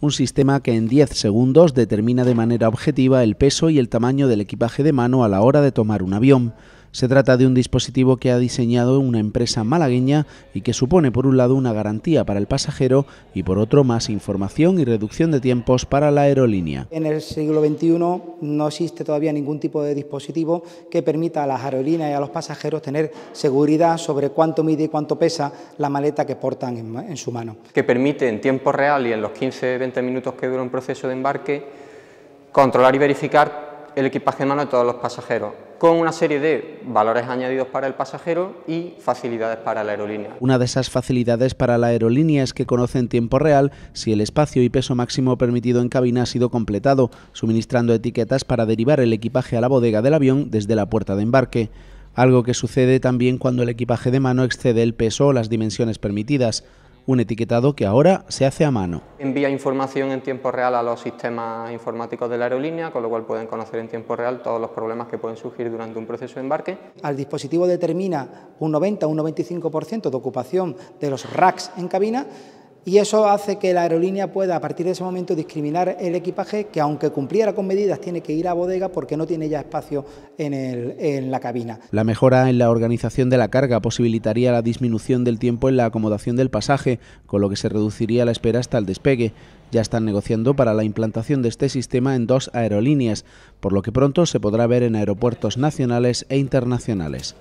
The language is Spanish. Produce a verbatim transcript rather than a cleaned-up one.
un sistema que en diez segundos determina de manera objetiva el peso y el tamaño del equipaje de mano a la hora de tomar un avión. Se trata de un dispositivo que ha diseñado una empresa malagueña y que supone por un lado una garantía para el pasajero y por otro más información y reducción de tiempos para la aerolínea. En el siglo veintiuno no existe todavía ningún tipo de dispositivo que permita a las aerolíneas y a los pasajeros tener seguridad sobre cuánto mide y cuánto pesa la maleta que portan en, en su mano. Que permite en tiempo real y en los quince a veinte minutos que dura un proceso de embarque controlar y verificar el equipaje de mano de todos los pasajeros, con una serie de valores añadidos para el pasajero y facilidades para la aerolínea. Una de esas facilidades para la aerolínea es que conoce en tiempo real si el espacio y peso máximo permitido en cabina ha sido completado, suministrando etiquetas para derivar el equipaje a la bodega del avión desde la puerta de embarque. Algo que sucede también cuando el equipaje de mano excede el peso o las dimensiones permitidas. Un etiquetado que ahora se hace a mano. Envía información en tiempo real a los sistemas informáticos de la aerolínea, con lo cual pueden conocer en tiempo real todos los problemas que pueden surgir durante un proceso de embarque. Al dispositivo determina un noventa a un noventa y cinco por ciento de ocupación de los racks en cabina, y eso hace que la aerolínea pueda a partir de ese momento discriminar el equipaje que, aunque cumpliera con medidas, tiene que ir a bodega porque no tiene ya espacio en, el, en la cabina. La mejora en la organización de la carga posibilitaría la disminución del tiempo en la acomodación del pasaje, con lo que se reduciría la espera hasta el despegue. Ya están negociando para la implantación de este sistema en dos aerolíneas, por lo que pronto se podrá ver en aeropuertos nacionales e internacionales.